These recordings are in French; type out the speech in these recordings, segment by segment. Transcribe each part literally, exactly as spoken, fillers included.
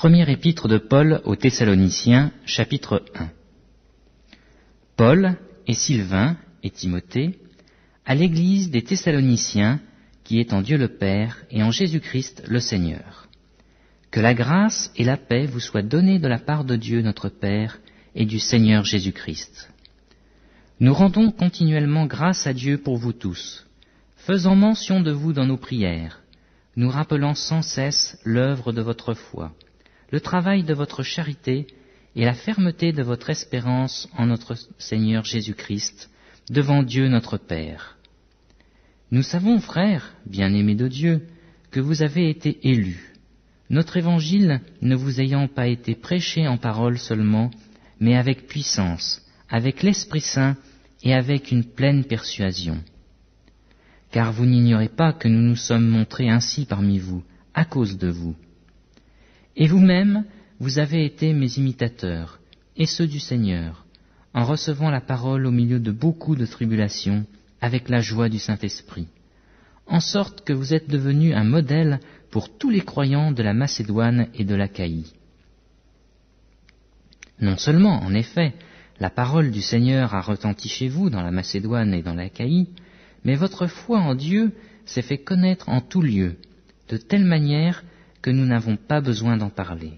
Première épître de Paul aux Thessaloniciens, chapitre un. Paul et Sylvain et Timothée, à l'église des Thessaloniciens, qui est en Dieu le Père et en Jésus-Christ le Seigneur. Que la grâce et la paix vous soient données de la part de Dieu notre Père et du Seigneur Jésus-Christ. Nous rendons continuellement grâce à Dieu pour vous tous, faisant mention de vous dans nos prières, nous rappelant sans cesse l'œuvre de votre foi, le travail de votre charité et la fermeté de votre espérance en notre Seigneur Jésus-Christ, devant Dieu notre Père. Nous savons, frères, bien-aimés de Dieu, que vous avez été élus, notre évangile ne vous ayant pas été prêché en parole seulement, mais avec puissance, avec l'Esprit Saint et avec une pleine persuasion. Car vous n'ignorez pas que nous nous sommes montrés ainsi parmi vous, à cause de vous. Et vous-même, vous avez été mes imitateurs, et ceux du Seigneur, en recevant la parole au milieu de beaucoup de tribulations, avec la joie du Saint-Esprit, en sorte que vous êtes devenus un modèle pour tous les croyants de la Macédoine et de l'Achaïe. Non seulement, en effet, la parole du Seigneur a retenti chez vous dans la Macédoine et dans l'Achaïe, mais votre foi en Dieu s'est fait connaître en tout lieu, de telle manière que nous n'avons pas besoin d'en parler.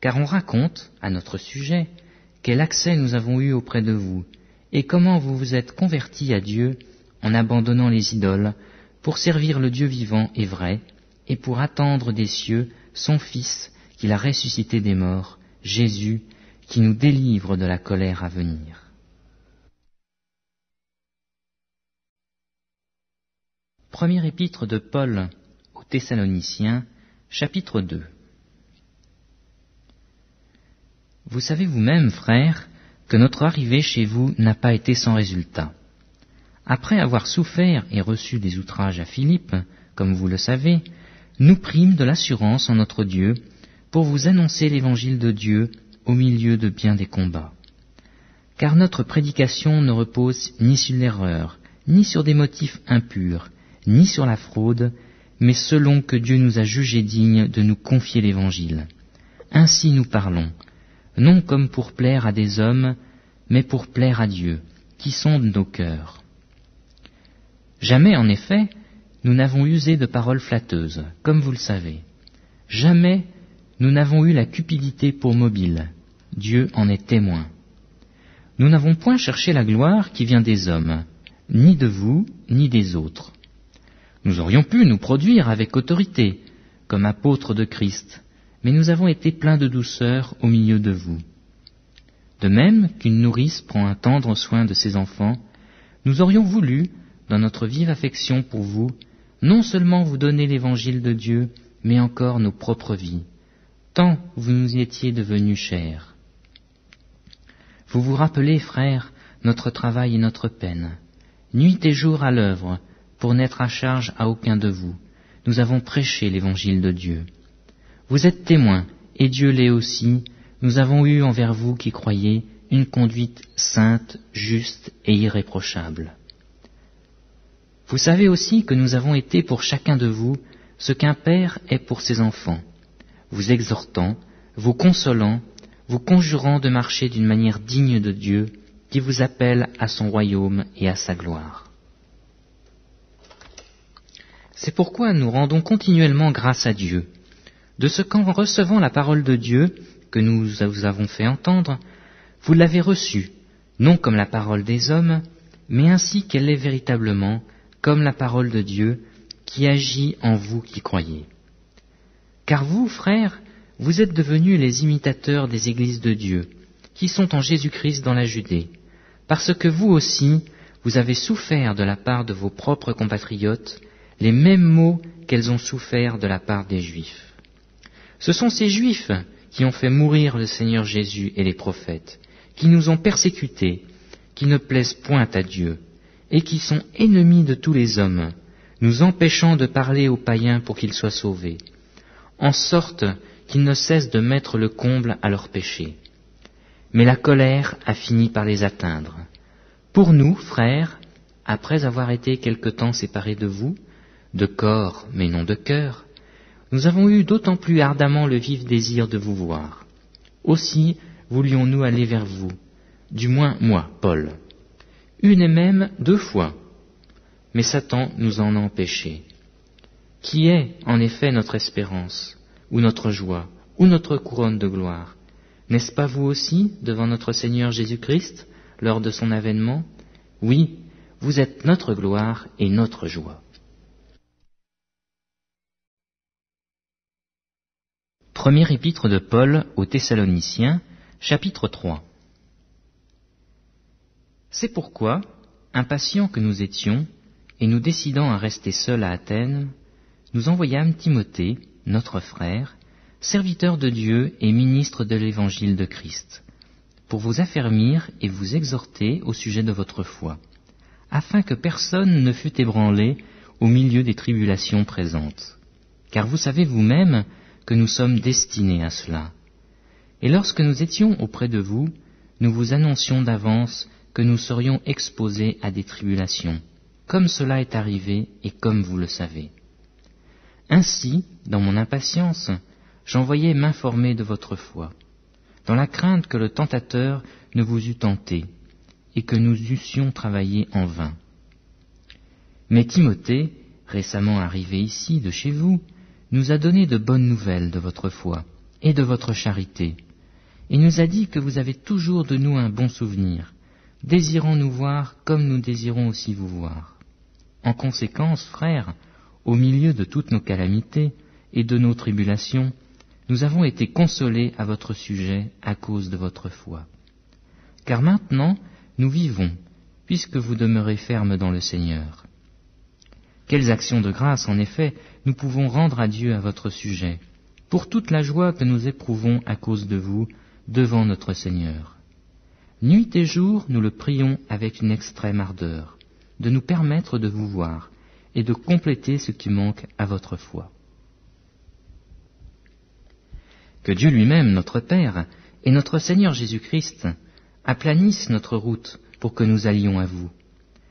Car on raconte, à notre sujet, quel accès nous avons eu auprès de vous, et comment vous vous êtes convertis à Dieu en abandonnant les idoles, pour servir le Dieu vivant et vrai, et pour attendre des cieux son Fils qu'il a ressuscité des morts, Jésus, qui nous délivre de la colère à venir. Première épître de Paul aux Thessaloniciens, chapitre deux. Vous savez vous-même, frères, que notre arrivée chez vous n'a pas été sans résultat. Après avoir souffert et reçu des outrages à Philippe, comme vous le savez, nous prîmes de l'assurance en notre Dieu pour vous annoncer l'évangile de Dieu au milieu de bien des combats. Car notre prédication ne repose ni sur l'erreur, ni sur des motifs impurs, ni sur la fraude, mais selon que Dieu nous a jugés dignes de nous confier l'Évangile. Ainsi nous parlons, non comme pour plaire à des hommes, mais pour plaire à Dieu, qui sonde nos cœurs. Jamais, en effet, nous n'avons usé de paroles flatteuses, comme vous le savez. Jamais nous n'avons eu la cupidité pour mobile. Dieu en est témoin. Nous n'avons point cherché la gloire qui vient des hommes, ni de vous, ni des autres. Nous aurions pu nous produire avec autorité, comme apôtres de Christ, mais nous avons été pleins de douceur au milieu de vous. De même qu'une nourrice prend un tendre soin de ses enfants, nous aurions voulu, dans notre vive affection pour vous, non seulement vous donner l'évangile de Dieu, mais encore nos propres vies, tant vous nous étiez devenus chers. Vous vous rappelez, frères, notre travail et notre peine, nuit et jour à l'œuvre, pour n'être à charge à aucun de vous. Nous avons prêché l'évangile de Dieu. Vous êtes témoins, et Dieu l'est aussi. Nous avons eu envers vous qui croyez une conduite sainte, juste et irréprochable. Vous savez aussi que nous avons été pour chacun de vous ce qu'un père est pour ses enfants, vous exhortant, vous consolant, vous conjurant de marcher d'une manière digne de Dieu, qui vous appelle à son royaume et à sa gloire. C'est pourquoi nous rendons continuellement grâce à Dieu, de ce qu'en recevant la parole de Dieu, que nous vous avons fait entendre, vous l'avez reçue, non comme la parole des hommes, mais ainsi qu'elle est véritablement, comme la parole de Dieu, qui agit en vous qui croyez. Car vous, frères, vous êtes devenus les imitateurs des églises de Dieu, qui sont en Jésus-Christ dans la Judée, parce que vous aussi, vous avez souffert de la part de vos propres compatriotes, les mêmes maux qu'elles ont souffert de la part des Juifs. Ce sont ces Juifs qui ont fait mourir le Seigneur Jésus et les prophètes, qui nous ont persécutés, qui ne plaisent point à Dieu, et qui sont ennemis de tous les hommes, nous empêchant de parler aux païens pour qu'ils soient sauvés, en sorte qu'ils ne cessent de mettre le comble à leurs péchés. Mais la colère a fini par les atteindre. Pour nous, frères, après avoir été quelque temps séparés de vous, de corps mais non de cœur, Nous avons eu d'autant plus ardemment le vif désir de vous voir. Aussi voulions-nous aller vers vous, du moins moi, Paul, une et même deux fois. Mais Satan nous en a empêchés. Qui est, en effet, notre espérance, ou notre joie, ou notre couronne de gloire? N'est-ce pas vous aussi, devant notre Seigneur Jésus-Christ, lors de son avènement? Oui, vous êtes notre gloire et notre joie. Premier épître de Paul aux Thessaloniciens, chapitre trois. C'est pourquoi, impatients que nous étions, et nous décidant à rester seuls à Athènes, nous envoyâmes Timothée, notre frère, serviteur de Dieu et ministre de l'Évangile de Christ, pour vous affermir et vous exhorter au sujet de votre foi, afin que personne ne fût ébranlé au milieu des tribulations présentes. Car vous savez vous-même que nous sommes destinés à cela. Et lorsque nous étions auprès de vous, nous vous annoncions d'avance que nous serions exposés à des tribulations, comme cela est arrivé et comme vous le savez. Ainsi, dans mon impatience, j'envoyais m'informer de votre foi, dans la crainte que le tentateur ne vous eût tenté, et que nous eussions travaillé en vain. Mais Timothée, récemment arrivé ici de chez vous, nous a donné de bonnes nouvelles de votre foi et de votre charité, et nous a dit que vous avez toujours de nous un bon souvenir, désirant nous voir comme nous désirons aussi vous voir. En conséquence, frères, au milieu de toutes nos calamités et de nos tribulations, nous avons été consolés à votre sujet à cause de votre foi. Car maintenant, nous vivons, puisque vous demeurez fermes dans le Seigneur. Quelles actions de grâce, en effet, nous pouvons rendre à Dieu à votre sujet, pour toute la joie que nous éprouvons à cause de vous devant notre Seigneur. Nuit et jour, nous le prions avec une extrême ardeur, de nous permettre de vous voir et de compléter ce qui manque à votre foi. Que Dieu lui-même, notre Père, et notre Seigneur Jésus-Christ aplanissent notre route pour que nous allions à vous.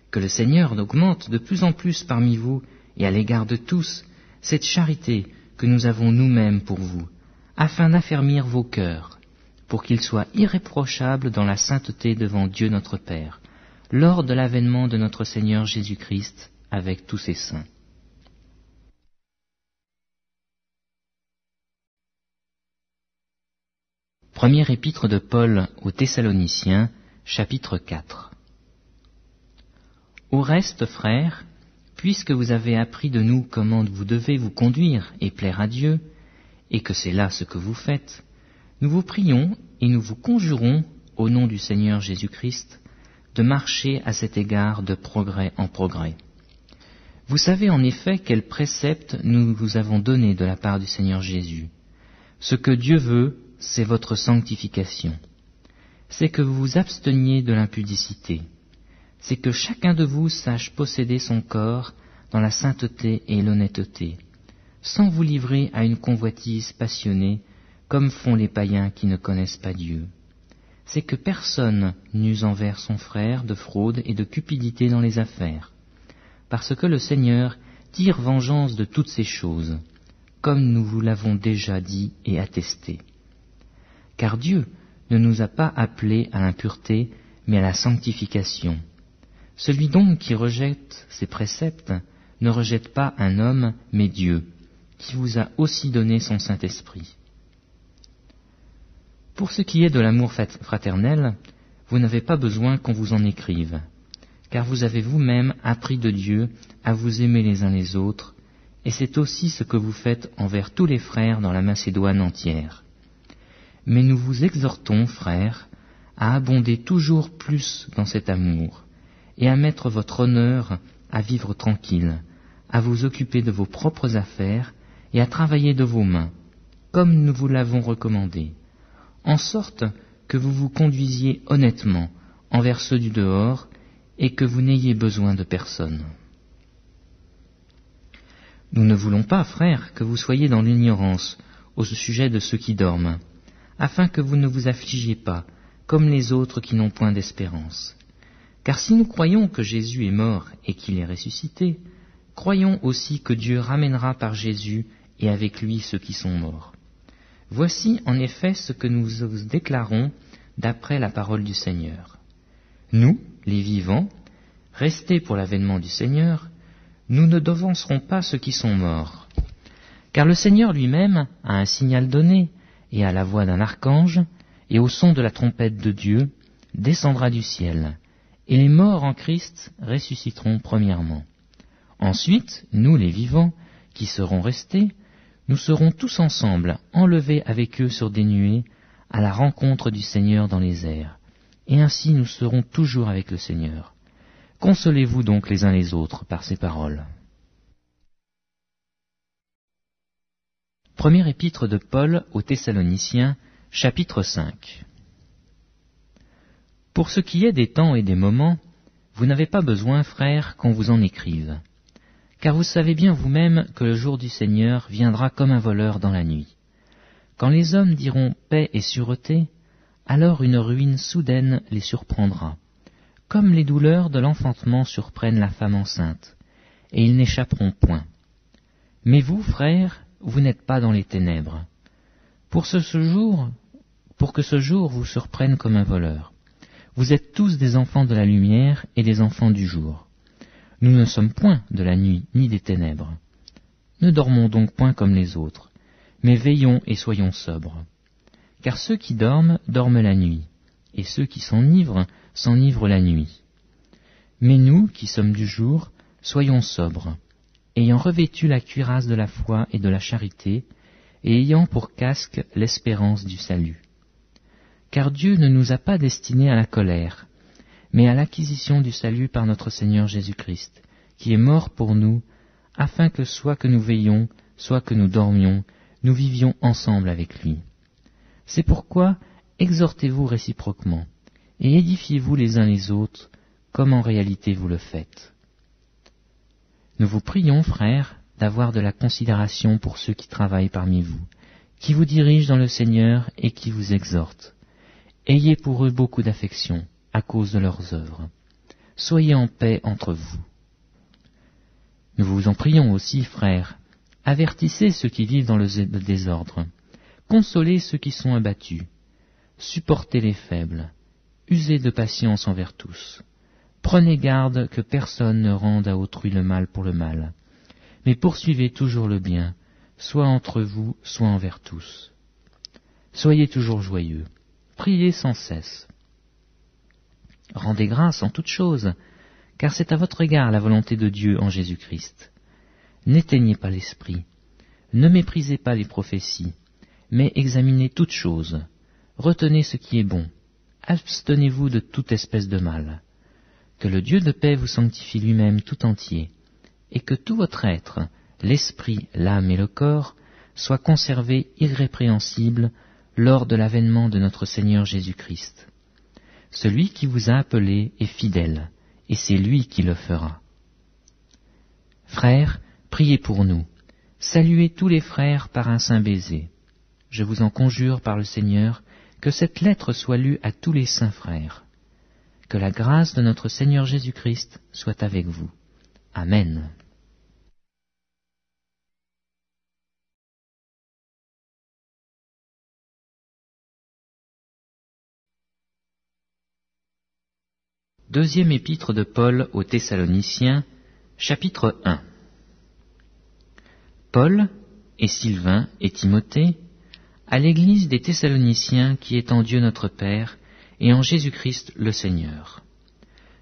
Que le Seigneur augmente de plus en plus parmi vous et à l'égard de tous cette charité que nous avons nous-mêmes pour vous, afin d'affermir vos cœurs, pour qu'il soit irréprochable dans la sainteté devant Dieu notre Père, lors de l'avènement de notre Seigneur Jésus-Christ avec tous ses saints. Premier épître de Paul aux Thessaloniciens, chapitre quatre. Au reste, frères, puisque vous avez appris de nous comment vous devez vous conduire et plaire à Dieu, et que c'est là ce que vous faites, nous vous prions et nous vous conjurons, au nom du Seigneur Jésus-Christ, de marcher à cet égard de progrès en progrès. Vous savez en effet quels préceptes nous vous avons donnés de la part du Seigneur Jésus. Ce que Dieu veut, c'est votre sanctification. C'est que vous vous absteniez de l'impudicité. C'est que chacun de vous sache posséder son corps dans la sainteté et l'honnêteté, sans vous livrer à une convoitise passionnée, comme font les païens qui ne connaissent pas Dieu. C'est que personne n'use envers son frère de fraude et de cupidité dans les affaires, parce que le Seigneur tire vengeance de toutes ces choses, comme nous vous l'avons déjà dit et attesté. Car Dieu ne nous a pas appelés à l'impureté, mais à la sanctification. Celui donc qui rejette ces préceptes ne rejette pas un homme, mais Dieu, qui vous a aussi donné son Saint-Esprit. Pour ce qui est de l'amour fraternel, vous n'avez pas besoin qu'on vous en écrive, car vous avez vous-même appris de Dieu à vous aimer les uns les autres, et c'est aussi ce que vous faites envers tous les frères dans la Macédoine entière. Mais nous vous exhortons, frères, à abonder toujours plus dans cet amour, et à mettre votre honneur à vivre tranquille, à vous occuper de vos propres affaires et à travailler de vos mains, comme nous vous l'avons recommandé, en sorte que vous vous conduisiez honnêtement envers ceux du dehors et que vous n'ayez besoin de personne. Nous ne voulons pas, frères, que vous soyez dans l'ignorance au sujet de ceux qui dorment, afin que vous ne vous affligiez pas, comme les autres qui n'ont point d'espérance. Car si nous croyons que Jésus est mort et qu'il est ressuscité, croyons aussi que Dieu ramènera par Jésus et avec lui ceux qui sont morts. Voici en effet ce que nous vous déclarons d'après la parole du Seigneur. Nous, les vivants, restés pour l'avènement du Seigneur, nous ne devancerons pas ceux qui sont morts. Car le Seigneur lui-même, à un signal donné, et à la voix d'un archange, et au son de la trompette de Dieu, descendra du ciel, et les morts en Christ ressusciteront premièrement. Ensuite, nous les vivants, qui serons restés, nous serons tous ensemble enlevés avec eux sur des nuées, à la rencontre du Seigneur dans les airs, et ainsi nous serons toujours avec le Seigneur. Consolez-vous donc les uns les autres par ces paroles. Premier épître de Paul aux Thessaloniciens, chapitre cinq. Pour ce qui est des temps et des moments, vous n'avez pas besoin, frères, qu'on vous en écrive, car vous savez bien vous-même que le jour du Seigneur viendra comme un voleur dans la nuit. Quand les hommes diront paix et sûreté, alors une ruine soudaine les surprendra, comme les douleurs de l'enfantement surprennent la femme enceinte, et ils n'échapperont point. Mais vous, frères, vous n'êtes pas dans les ténèbres, pour, ce, ce jour, pour que ce jour vous surprenne comme un voleur. Vous êtes tous des enfants de la lumière et des enfants du jour. Nous ne sommes point de la nuit ni des ténèbres. Ne dormons donc point comme les autres, mais veillons et soyons sobres. Car ceux qui dorment, dorment la nuit, et ceux qui s'enivrent, s'enivrent la nuit. Mais nous, qui sommes du jour, soyons sobres, ayant revêtu la cuirasse de la foi et de la charité, et ayant pour casque l'espérance du salut. Car Dieu ne nous a pas destinés à la colère, mais à l'acquisition du salut par notre Seigneur Jésus-Christ, qui est mort pour nous, afin que soit que nous veillions, soit que nous dormions, nous vivions ensemble avec lui. C'est pourquoi exhortez-vous réciproquement, et édifiez-vous les uns les autres, comme en réalité vous le faites. Nous vous prions, frères, d'avoir de la considération pour ceux qui travaillent parmi vous, qui vous dirigent dans le Seigneur et qui vous exhortent. Ayez pour eux beaucoup d'affection à cause de leurs œuvres. Soyez en paix entre vous. Nous vous en prions aussi, frères, avertissez ceux qui vivent dans le désordre, consolez ceux qui sont abattus, supportez les faibles, usez de patience envers tous. Prenez garde que personne ne rende à autrui le mal pour le mal, mais poursuivez toujours le bien, soit entre vous, soit envers tous. Soyez toujours joyeux, priez sans cesse. Rendez grâce en toutes choses, car c'est à votre égard la volonté de Dieu en Jésus-Christ. N'éteignez pas l'esprit, ne méprisez pas les prophéties, mais examinez toutes choses, retenez ce qui est bon, abstenez-vous de toute espèce de mal. Que le Dieu de paix vous sanctifie lui-même tout entier, et que tout votre être, l'esprit, l'âme et le corps, soit conservé irrépréhensible lors de l'avènement de notre Seigneur Jésus-Christ. Celui qui vous a appelé est fidèle, et c'est lui qui le fera. Frères, priez pour nous, saluez tous les frères par un saint baiser. Je vous en conjure par le Seigneur que cette lettre soit lue à tous les saints frères. Que la grâce de notre Seigneur Jésus-Christ soit avec vous. Amen. Deuxième épître de Paul aux Thessaloniciens, chapitre un. Paul, et Sylvain, et Timothée, à l'Église des Thessaloniciens qui est en Dieu notre Père, et en Jésus-Christ le Seigneur.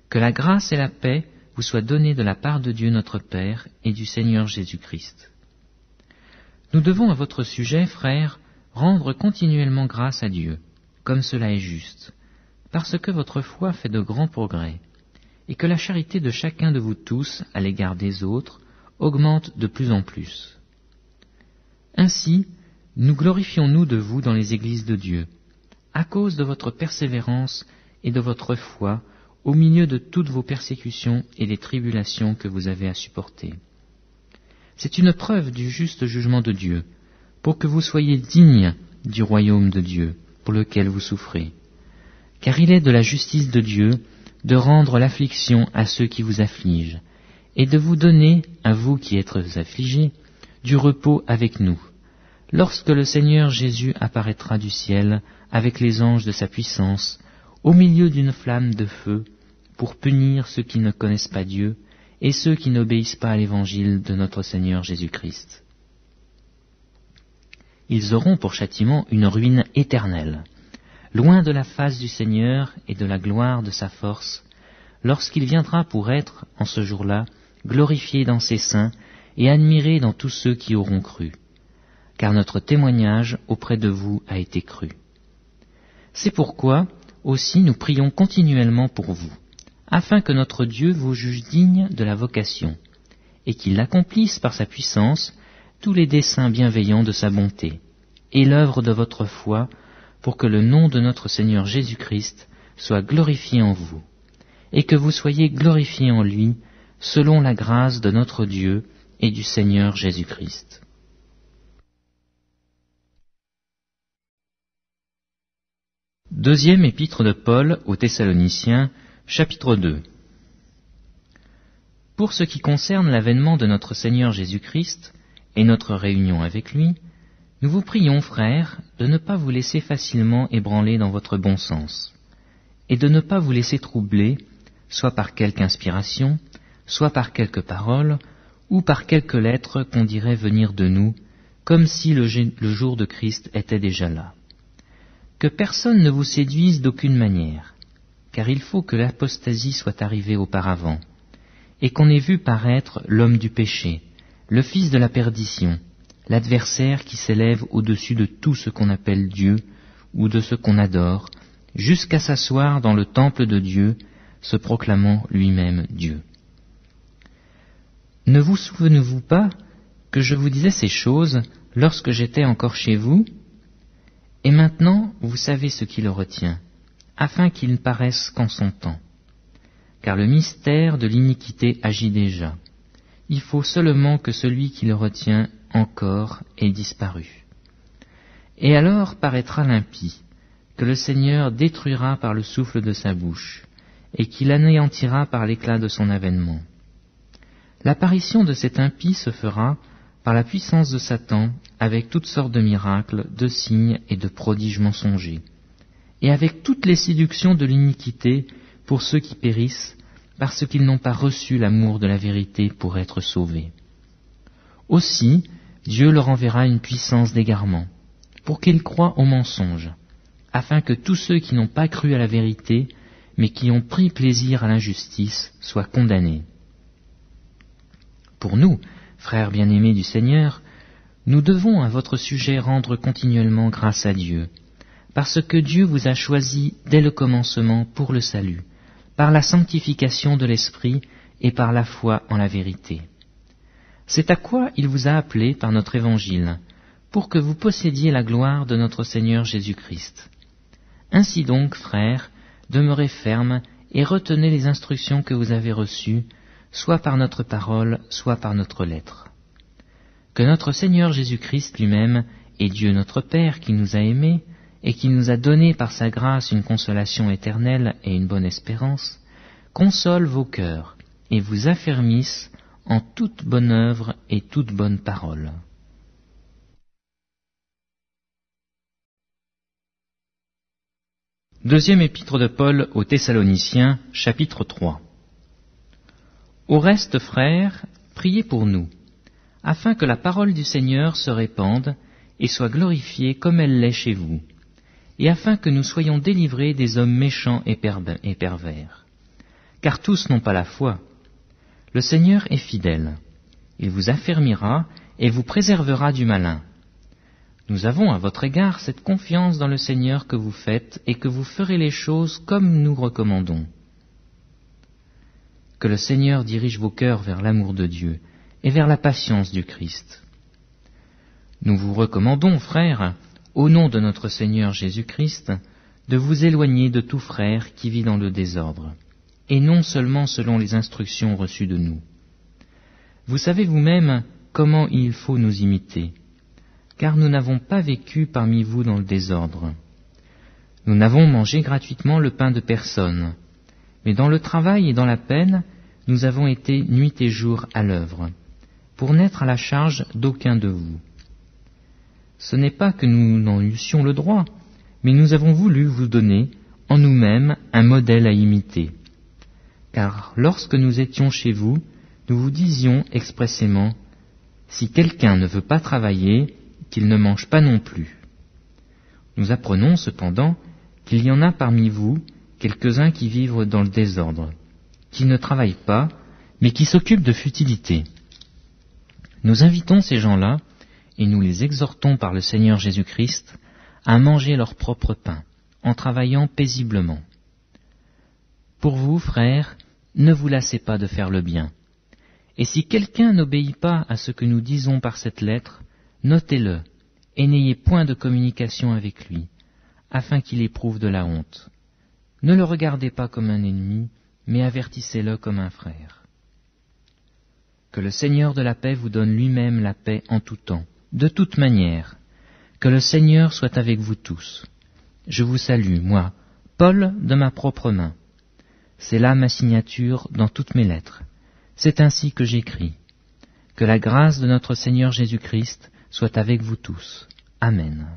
Que la grâce et la paix vous soient données de la part de Dieu notre Père, et du Seigneur Jésus-Christ. Nous devons à votre sujet, frères, rendre continuellement grâce à Dieu, comme cela est juste, parce que votre foi fait de grands progrès, et que la charité de chacun de vous tous, à l'égard des autres, augmente de plus en plus. Ainsi, nous glorifions-nous de vous dans les églises de Dieu, à cause de votre persévérance et de votre foi, au milieu de toutes vos persécutions et des tribulations que vous avez à supporter. C'est une preuve du juste jugement de Dieu, pour que vous soyez dignes du royaume de Dieu, pour lequel vous souffrez. Car il est de la justice de Dieu de rendre l'affliction à ceux qui vous affligent, et de vous donner, à vous qui êtes affligés, du repos avec nous, lorsque le Seigneur Jésus apparaîtra du ciel avec les anges de sa puissance, au milieu d'une flamme de feu, pour punir ceux qui ne connaissent pas Dieu et ceux qui n'obéissent pas à l'évangile de notre Seigneur Jésus-Christ. Ils auront pour châtiment une ruine éternelle, loin de la face du Seigneur et de la gloire de sa force, lorsqu'il viendra pour être, en ce jour-là, glorifié dans ses saints et admiré dans tous ceux qui auront cru, car notre témoignage auprès de vous a été cru. C'est pourquoi aussi nous prions continuellement pour vous, afin que notre Dieu vous juge digne de la vocation, et qu'il accomplisse par sa puissance tous les desseins bienveillants de sa bonté, et l'œuvre de votre foi, pour que le nom de notre Seigneur Jésus-Christ soit glorifié en vous, et que vous soyez glorifiés en lui, selon la grâce de notre Dieu et du Seigneur Jésus-Christ. Deuxième épître de Paul aux Thessaloniciens, chapitre deux. Pour ce qui concerne l'avènement de notre Seigneur Jésus-Christ et notre réunion avec lui, nous vous prions, frères, de ne pas vous laisser facilement ébranler dans votre bon sens, et de ne pas vous laisser troubler, soit par quelque inspiration, soit par quelques paroles, ou par quelques lettres qu'on dirait venir de nous, comme si le jour de Christ était déjà là. Que personne ne vous séduise d'aucune manière, car il faut que l'apostasie soit arrivée auparavant, et qu'on ait vu paraître l'homme du péché, le fils de la perdition, l'adversaire qui s'élève au-dessus de tout ce qu'on appelle Dieu, ou de ce qu'on adore, jusqu'à s'asseoir dans le temple de Dieu, se proclamant lui-même Dieu. Ne vous souvenez-vous pas que je vous disais ces choses lorsque j'étais encore chez vous? Et maintenant, vous savez ce qui le retient, afin qu'il ne paraisse qu'en son temps. Car le mystère de l'iniquité agit déjà. Il faut seulement que celui qui le retient encore ait disparu. Et alors paraîtra l'impie, que le Seigneur détruira par le souffle de sa bouche, et qu'il anéantira par l'éclat de son avènement. L'apparition de cet impie se fera par la puissance de Satan, avec toutes sortes de miracles, de signes et de prodiges mensongers, et avec toutes les séductions de l'iniquité pour ceux qui périssent, parce qu'ils n'ont pas reçu l'amour de la vérité pour être sauvés. Aussi, Dieu leur enverra une puissance d'égarement, pour qu'ils croient au mensonge, afin que tous ceux qui n'ont pas cru à la vérité, mais qui ont pris plaisir à l'injustice, soient condamnés. Pour nous, frères bien-aimés du Seigneur, nous devons à votre sujet rendre continuellement grâce à Dieu, parce que Dieu vous a choisis dès le commencement pour le salut, par la sanctification de l'Esprit et par la foi en la vérité. C'est à quoi il vous a appelés par notre évangile, pour que vous possédiez la gloire de notre Seigneur Jésus-Christ. Ainsi donc, frères, demeurez fermes et retenez les instructions que vous avez reçues, soit par notre parole, soit par notre lettre. Que notre Seigneur Jésus-Christ lui-même et Dieu notre Père qui nous a aimés et qui nous a donné par sa grâce une consolation éternelle et une bonne espérance, console vos cœurs et vous affermisse en toute bonne œuvre et toute bonne parole. Deuxième épître de Paul aux Thessaloniciens, chapitre trois. Au reste, frères, priez pour nous, afin que la parole du Seigneur se répande et soit glorifiée comme elle l'est chez vous, et afin que nous soyons délivrés des hommes méchants et pervers. Car tous n'ont pas la foi. Le Seigneur est fidèle. Il vous affermira et vous préservera du malin. Nous avons à votre égard cette confiance dans le Seigneur que vous faites et que vous ferez les choses comme nous recommandons. Que le Seigneur dirige vos cœurs vers l'amour de Dieu et vers la patience du Christ. Nous vous recommandons, frères, au nom de notre Seigneur Jésus-Christ, de vous éloigner de tout frère qui vit dans le désordre, et non seulement selon les instructions reçues de nous. Vous savez vous-même comment il faut nous imiter, car nous n'avons pas vécu parmi vous dans le désordre. Nous n'avons mangé gratuitement le pain de personne, mais dans le travail et dans la peine, nous avons été nuit et jour à l'œuvre, pour n'être à la charge d'aucun de vous. Ce n'est pas que nous n'en eussions le droit, mais nous avons voulu vous donner en nous-mêmes un modèle à imiter. Car lorsque nous étions chez vous, nous vous disions expressément « Si quelqu'un ne veut pas travailler, qu'il ne mange pas non plus. » Nous apprenons cependant qu'il y en a parmi vous quelques-uns qui vivent dans le désordre, qui ne travaillent pas, mais qui s'occupent de futilités. Nous invitons ces gens-là, et nous les exhortons par le Seigneur Jésus-Christ, à manger leur propre pain, en travaillant paisiblement. Pour vous, frères, ne vous lassez pas de faire le bien. Et si quelqu'un n'obéit pas à ce que nous disons par cette lettre, notez-le, et n'ayez point de communication avec lui, afin qu'il éprouve de la honte. Ne le regardez pas comme un ennemi, mais avertissez-le comme un frère. Que le Seigneur de la paix vous donne lui-même la paix en tout temps, de toute manière. Que le Seigneur soit avec vous tous. Je vous salue, moi, Paul, de ma propre main. C'est là ma signature dans toutes mes lettres. C'est ainsi que j'écris. Que la grâce de notre Seigneur Jésus-Christ soit avec vous tous. Amen.